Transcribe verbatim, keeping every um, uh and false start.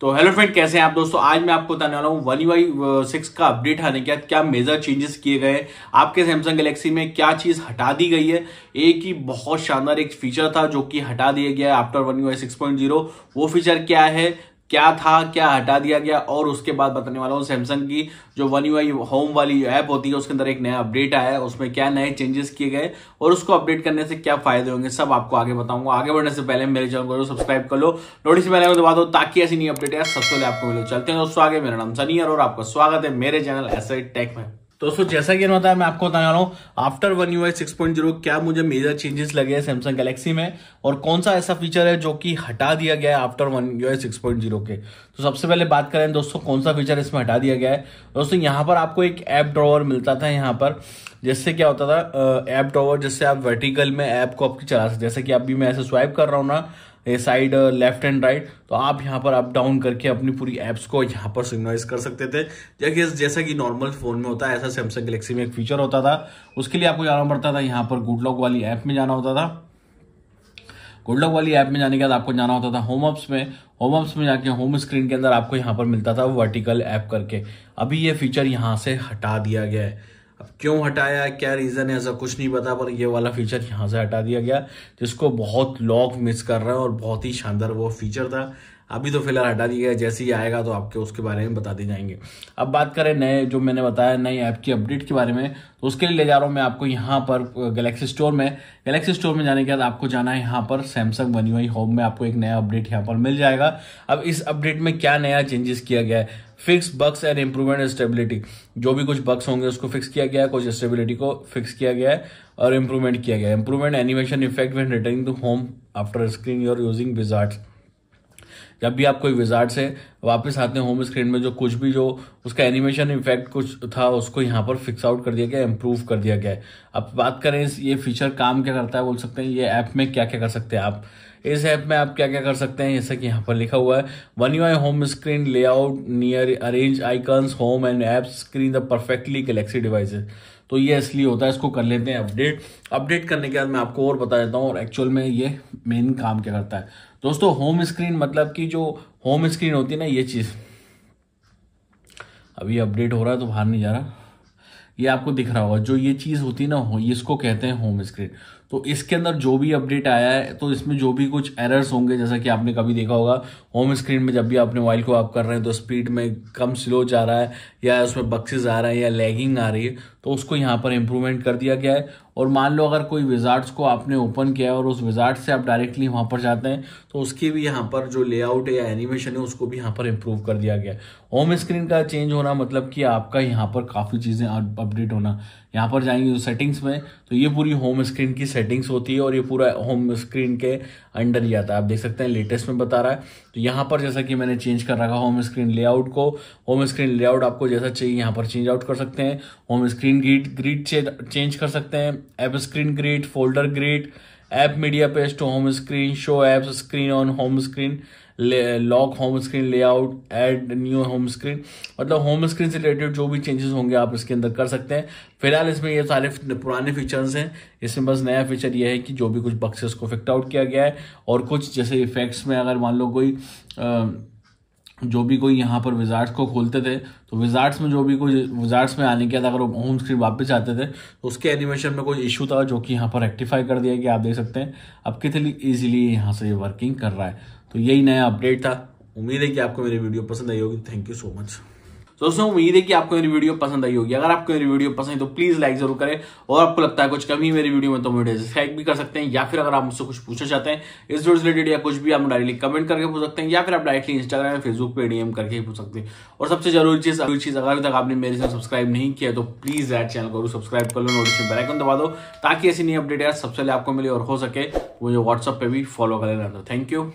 तो hello friend, कैसे हैं आप दोस्तों। आज मैं आपको बताने वाला हूँ वन यू आई सिक्स का अपडेट आने के बाद क्या मेजर चेंजेस किए गए, आपके सैमसंग गैलेक्सी में क्या चीज हटा दी गई है। एक ही बहुत शानदार एक फीचर था जो कि हटा दिया गया है after One U I six point zero. वो फीचर क्या है, क्या था, क्या हटा दिया गया, और उसके बाद बताने वाला हूँ सैमसंग की जो वन यू आई होम वाली ऐप होती है उसके अंदर एक नया अपडेट आया है, उसमें क्या नए चेंजेस किए गए और उसको अपडेट करने से क्या फायदे होंगे, सब आपको आगे बताऊंगा। आगे बढ़ने से पहले मेरे चैनल को सब्सक्राइब कर लो, नोटिफिकेशन बेल आइकन दबा दो ताकि ऐसी नई अपडेट है सबसे पहले आपको मिलो। चलते हैं दोस्तों आगे। मेरा नाम सनी है और आपका स्वागत है मेरे चैनल एसए टेक में। दोस्तों जैसा कि बताया, मैं आपको बताने वाला हूँ after One U I six point zero क्या मुझे मेजर चेंजेस लगे हैं सैमसंग गैलेक्सी में और कौन सा ऐसा फीचर है जो कि हटा दिया गया है after One U I six point zero के। तो सबसे पहले बात करें दोस्तों कौन सा फीचर इसमें हटा दिया गया है। दोस्तों यहाँ पर आपको एक ऐप ड्रॉवर मिलता था, यहाँ पर जिससे क्या होता था, ऐप ड्रॉवर जिससे आप वर्टिकल में ऐप को आपकी चला सकते, जैसे कि अभी मैं ऐसे स्वाइप कर रहा हूँ ना, ये साइड लेफ्ट एंड राइट, तो आप यहाँ पर अप डाउन करके अपनी पूरी एप्स को यहाँ पर सिग्नलाइज कर सकते थे। जैसे जैसा कि नॉर्मल फोन में होता है ऐसा सैमसंग गैलेक्सी में एक फीचर होता था। उसके लिए आपको जाना पड़ता था, यहाँ पर गुडलॉक वाली ऐप में जाना होता था। गुडलॉक वाली ऐप में जाने के बाद आपको जाना होता था होम एप्स में। होम एप्स में जाके होम स्क्रीन के अंदर आपको यहाँ पर मिलता था वर्टिकल ऐप करके। अभी ये फीचर यहाँ से हटा दिया गया है। अब क्यों हटाया, क्या रीज़न है, ऐसा कुछ नहीं पता, पर ये वाला फीचर यहाँ से हटा दिया गया जिसको बहुत लोग मिस कर रहे हैं और बहुत ही शानदार वो फीचर था। अभी तो फिलहाल हटा दिया गया, जैसे ही आएगा तो आपके उसके बारे में बता दिए जाएंगे। अब बात करें नए, जो मैंने बताया नई ऐप की अपडेट के बारे में, तो उसके लिए ले जा रहा हूँ मैं आपको यहाँ पर गैलेक्सी स्टोर में। गैलेक्सी स्टोर में जाने के बाद आपको जाना है यहाँ पर सैमसंग वन यूआई होम में, आपको एक नया अपडेट यहाँ पर मिल जाएगा। अब इस अपडेट में क्या नया चेंजेस किया गया है, fix bugs and improvement stability, जो भी कुछ बग्स होंगे उसको फिक्स किया गया है, कुछ स्टेबिलिटी को फिक्स किया गया है और इम्प्रूवमेंट किया गया है। Improvement animation effect when returning to home after screen your using wizards, जब भी आप कोई विजार्ड से वापस आते हैं होम स्क्रीन में जो कुछ भी जो उसका एनिमेशन इफेक्ट कुछ था उसको यहाँ पर फिक्स आउट कर दिया गया, इम्प्रूव कर दिया गया है। अब बात करें इस ये फीचर काम क्या करता है, बोल सकते हैं ये ऐप में क्या क्या कर सकते हैं आप, इस ऐप में आप क्या क्या कर सकते हैं, जैसा कि यहाँ पर लिखा हुआ है। One U I home screen layout near arrange icons home and apps screen the perfectly Galaxy devices, तो ये इसलिए होता है, इसको कर लेते हैं अपडेट। अपडेट करने के बाद मैं आपको और बता देता हूँ और एक्चुअल में ये मेन काम क्या करता है। दोस्तों होम स्क्रीन मतलब कि जो होम स्क्रीन होती है ना, ये चीज़ अभी अपडेट हो रहा है तो बाहर नहीं जा रहा, ये आपको दिख रहा होगा जो ये चीज़ होती है ना, हो इसको कहते हैं होम स्क्रीन। तो इसके अंदर जो भी अपडेट आया है, तो इसमें जो भी कुछ एरर्स होंगे, जैसा कि आपने कभी देखा होगा होम स्क्रीन में जब भी आप मोबाइल को आप कर रहे हैं तो स्पीड में कम स्लो जा रहा है या उसमें बक्सेस आ रहा है या लैगिंग आ रही है, तो उसको यहाँ पर इम्प्रूवमेंट कर दिया गया है। और मान लो अगर कोई विजार्ड्स को आपने ओपन किया है और उस विजार्ड से आप डायरेक्टली वहाँ पर जाते हैं तो उसकी भी यहाँ पर जो लेआउट है या एनिमेशन है उसको भी यहाँ पर इम्प्रूव कर दिया गया है। होम स्क्रीन का चेंज होना मतलब कि आपका यहाँ पर काफ़ी चीज़ें अपडेट होना। यहाँ पर जाएंगे सेटिंग्स में, तो ये पूरी होम स्क्रीन की सेटिंग्स होती है और ये पूरा होम स्क्रीन के अंडर ही आता है। आप देख सकते हैं लेटेस्ट में बता रहा है। तो यहाँ पर जैसा कि मैंने चेंज कर रखा होम स्क्रीन लेआउट को, होम स्क्रीन लेआउट आपको जैसा चाहिए यहाँ पर चेंज आउट कर सकते हैं। Home screen grid grid change कर सकते हैं, app screen grid, folder grid, app media page to home screen, show apps screen on home screen, lock home screen layout, add new home screen, मतलब home screen से related जो भी changes होंगे आप इसके अंदर कर सकते हैं। फिलहाल इसमें ये सारे पुराने फीचर्स हैं, इसमें बस नया फीचर ये है कि जो भी कुछ बक्सेस को फिक्स आउट किया गया है और कुछ जैसे इफेक्ट्स में अगर मान लो कोई आ, जो भी कोई यहाँ पर विजार्ड्स को खोलते थे तो विजार्ड्स में जो भी कोई विजार्ड्स में आने के बाद अगर होम स्क्रीन वापस आते थे तो उसके एनिमेशन में कोई इशू था जो कि यहाँ पर रेक्टिफाई कर दिया गया। आप देख सकते हैं अब कितनी ईजिली यहाँ से ये वर्किंग कर रहा है। तो यही नया अपडेट था। उम्मीद है कि आपको मेरी वीडियो पसंद आई होगी। थैंक यू सो मच दोस्तों, उम्मीद है कि आपको मेरी वीडियो पसंद आई होगी। अगर आपको मेरी वीडियो पसंद आई तो प्लीज लाइक जरूर करें और आपको लगता है कुछ कमी मेरी वीडियो में तो मुझे डिस्क्राइब भी कर सकते हैं, या फिर अगर आप मुझसे कुछ पूछना चाहते हैं इस वीडियो से रिलेटेड या कुछ भी आप डायरेक्टली कमेंट करके पूछ सकते हैं, या फिर आप डायरेक्टली इंस्टाग्राम या फेसबुक पर डीएम करके ही पूछ सकते हैं। और सबसे जरूरी चीज अगली चीज अगर तक आपने मेरे चैनल सब्सक्राइब नहीं किया तो प्लीज यार चैनल को सब्सक्राइब कर लो, नोटिफिकेशन बेल आइकन दबा दो ताकि ऐसी नई अपडेट यार सबसे पहले आपको मिले और हो सके मुझे व्हाट्सअप पर भी फॉलो कर लेना। Thank you.